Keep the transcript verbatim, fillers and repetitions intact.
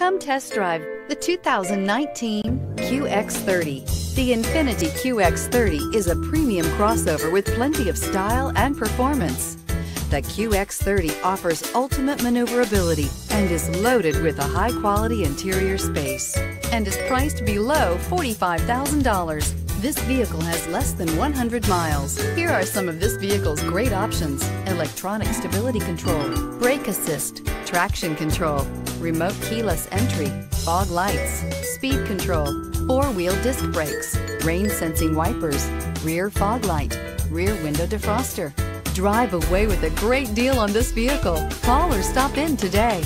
Come test drive the two thousand nineteen Q X thirty. The Infiniti Q X thirty is a premium crossover with plenty of style and performance. The Q X thirty offers ultimate maneuverability and is loaded with a high-quality interior space and is priced below forty-five thousand dollars. This vehicle has less than one hundred miles. Here are some of this vehicle's great options: electronic stability control, brake assist, traction control, remote keyless entry, fog lights, speed control, four-wheel disc brakes, rain-sensing wipers, rear fog light, rear window defroster. Drive away with a great deal on this vehicle. Call or stop in today.